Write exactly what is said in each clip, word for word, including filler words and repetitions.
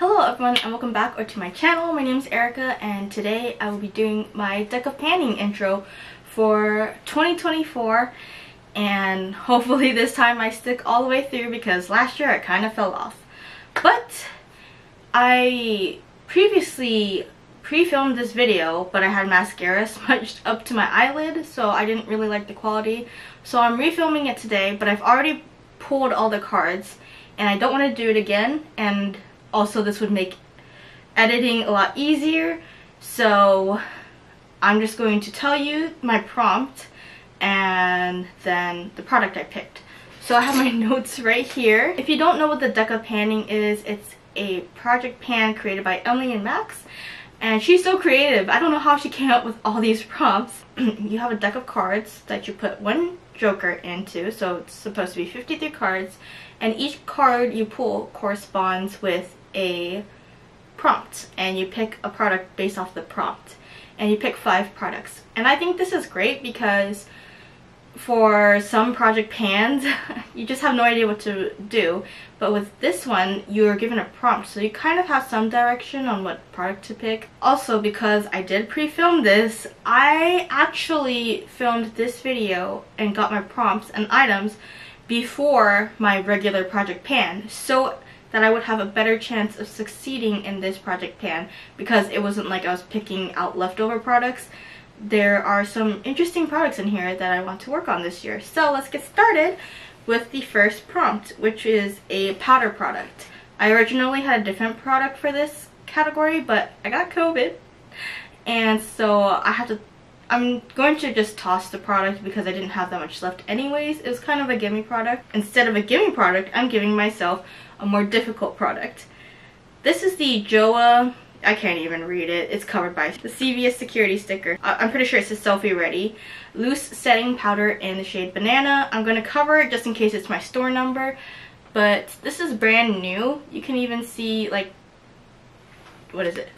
Hello everyone and welcome back or to my channel. My name is Erica and today I will be doing my Deck of Panning intro for twenty twenty-four, and hopefully this time I stick all the way through because last year I kind of fell off. But I previously pre-filmed this video, but I had mascara smudged up to my eyelid, so I didn't really like the quality. So I'm refilming it today, but I've already pulled all the cards and I don't want to do it again, and also this would make editing a lot easier, so I'm just going to tell you my prompt and then the product I picked. So I have my notes right here. If you don't know what the Deck of Panning is, it's a project pan created by Emily and MAC, and she's so creative. I don't know how she came up with all these prompts. You have a deck of cards that you put one joker into, so it's supposed to be fifty-three cards, and each card you pull corresponds with a prompt, and you pick a product based off the prompt, and you pick five products. And I think this is great because for some project pans you just have no idea what to do, but with this one you're given a prompt, so you kind of have some direction on what product to pick. Also, because I did pre-film this, I actually filmed this video and got my prompts and items before my regular project pan, so that I would have a better chance of succeeding in this project pan, because it wasn't like I was picking out leftover products. There are some interesting products in here that I want to work on this year. So let's get started with the first prompt, which is a powder product. I originally had a different product for this category, but I got COVID, and so I had to I'm going to just toss the product because I didn't have that much left anyways. It was kind of a gimme product. Instead of a gimme product, I'm giving myself a more difficult product. This is the JOAH, I can't even read it, it's covered by the C V S security sticker. I'm pretty sure it says selfie ready. Loose setting powder in the shade banana. I'm going to cover it just in case it's my store number, but this is brand new. You can even see, like, what is it?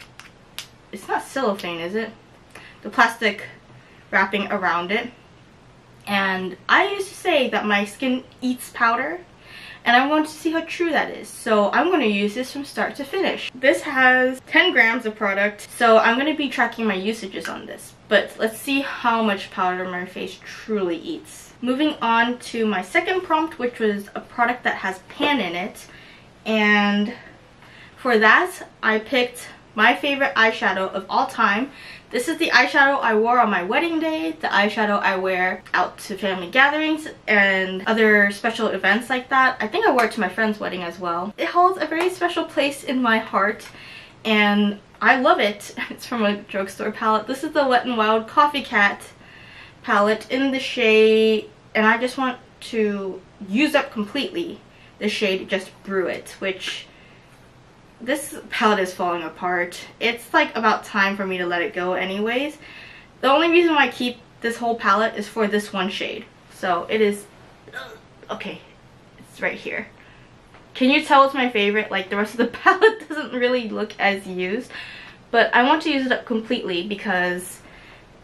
It's not cellophane, is it? The plastic wrapping around it. And I used to say that my skin eats powder, and I want to see how true that is, so I'm going to use this from start to finish. This has ten grams of product, so I'm going to be tracking my usages on this, but let's see how much powder my face truly eats. Moving on to my second prompt, which was a product that has pan in it, and for that I picked my favorite eyeshadow of all time. This is the eyeshadow I wore on my wedding day, the eyeshadow I wear out to family gatherings and other special events like that. I think I wore it to my friend's wedding as well. It holds a very special place in my heart and I love it. It's from a drugstore palette. This is the Wet n Wild Coffee Cat palette in the shade, and I just want to use up completely the shade Just Brew It, which this palette is falling apart. It's like about time for me to let it go anyways. The only reason why I keep this whole palette is for this one shade. So it is, okay, it's right here. Can you tell it's my favorite? Like, the rest of the palette doesn't really look as used, but I want to use it up completely because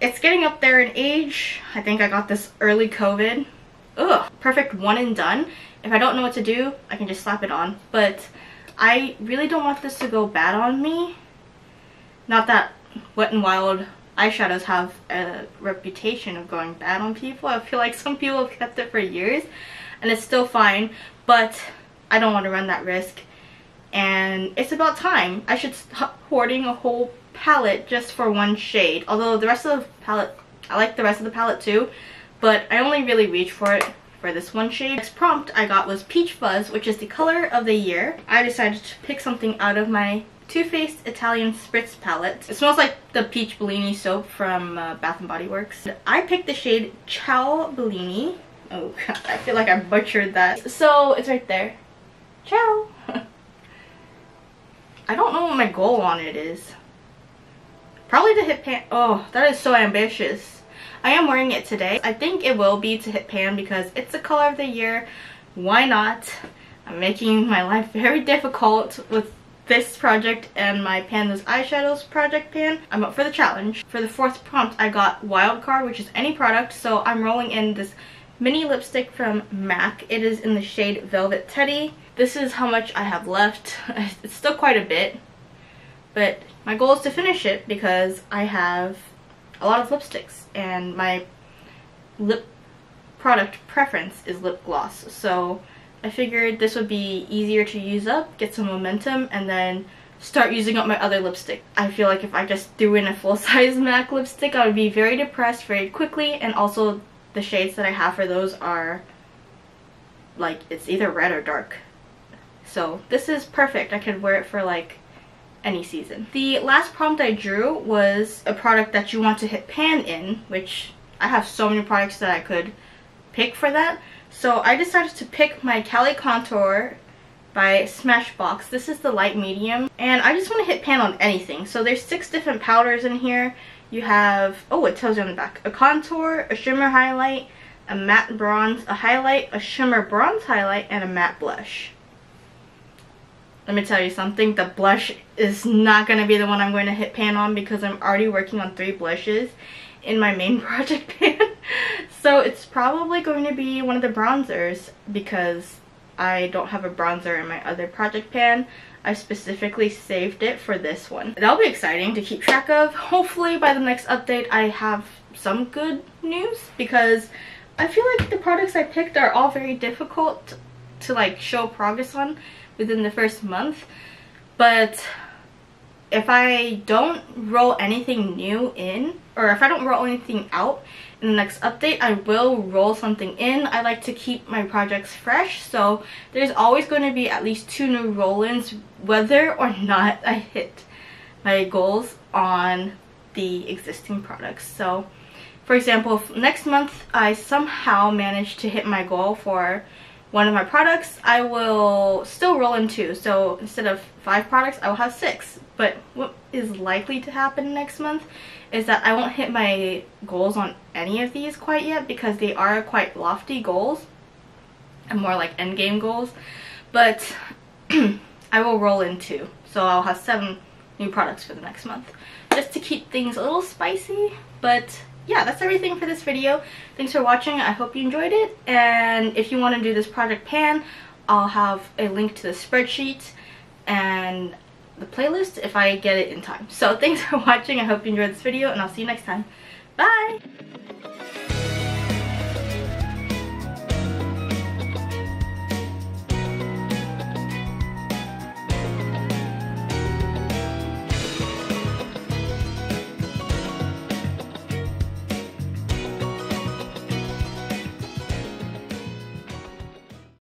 it's getting up there in age. I think I got this early COVID. Ugh, perfect one and done. If I don't know what to do, I can just slap it on, but I really don't want this to go bad on me. Not that Wet n Wild eyeshadows have a reputation of going bad on people. I feel like some people have kept it for years and it's still fine, but I don't want to run that risk. And it's about time. I should stop hoarding a whole palette just for one shade. Although the rest of the palette, I like the rest of the palette too, but I only really reach for it for this one shade. Next prompt I got was Peach Fuzz, which is the color of the year. I decided to pick something out of my Too Faced Italian Spritz palette. It smells like the peach Bellini soap from uh, Bath and Body Works. I picked the shade Ciao Bellini. Oh god, I feel like I butchered that. So it's right there. Ciao! I don't know what my goal on it is. Probably to hit pan. Oh, that is so ambitious. I am wearing it today. I think it will be to hit pan because it's the color of the year. Why not? I'm making my life very difficult with this project and my Pan Those Eyeshadows project pan. I'm up for the challenge. For the fourth prompt, I got Wild Card, which is any product, so I'm rolling in this mini lipstick from MAC. It is in the shade Velvet Teddy. this is how much I have left. It's still quite a bit, but my goal is to finish it because I have a lot of lipsticks and my lip product preference is lip gloss, so I figured this would be easier to use up, get some momentum, and then start using up my other lipstick. I feel like if I just threw in a full-size MAC lipstick, I would be very depressed very quickly, and also the shades that I have for those are like, it's either red or dark. So this is perfect. I could wear it for like any season. The last prompt I drew was a product that you want to hit pan in, which I have so many products that I could pick for that. So I decided to pick my Cali Contour by Smashbox. This is the light medium, and I just want to hit pan on anything. So there's six different powders in here. You have, oh, it tells you on the back, a contour, a shimmer highlight, a matte bronze, a highlight, a shimmer bronze highlight, and a matte blush. Let me tell you something, the blush is not going to be the one I'm going to hit pan on because I'm already working on three blushes in my main project pan. So it's probably going to be one of the bronzers because I don't have a bronzer in my other project pan. I specifically saved it for this one. That'll be exciting to keep track of. Hopefully by the next update I have some good news, because I feel like the products I picked are all very difficult to like show progress on within the first month. But if I don't roll anything new in, or if I don't roll anything out in the next update, I will roll something in. I like to keep my projects fresh, so there's always going to be at least two new roll-ins whether or not I hit my goals on the existing products. So for example, if next month I somehow manage to hit my goal for one of my products, I will still roll in two. So instead of five products, I will have six. But what is likely to happen next month is that I won't hit my goals on any of these quite yet because they are quite lofty goals and more like end game goals. But I will roll in two. So I'll have seven new products for the next month, just to keep things a little spicy. But yeah, that's everything for this video. Thanks for watching. I hope you enjoyed it. And if you want to do this project pan, I'll have a link to the spreadsheet and the playlist if I get it in time. So thanks for watching. I hope you enjoyed this video, and I'll see you next time. Bye!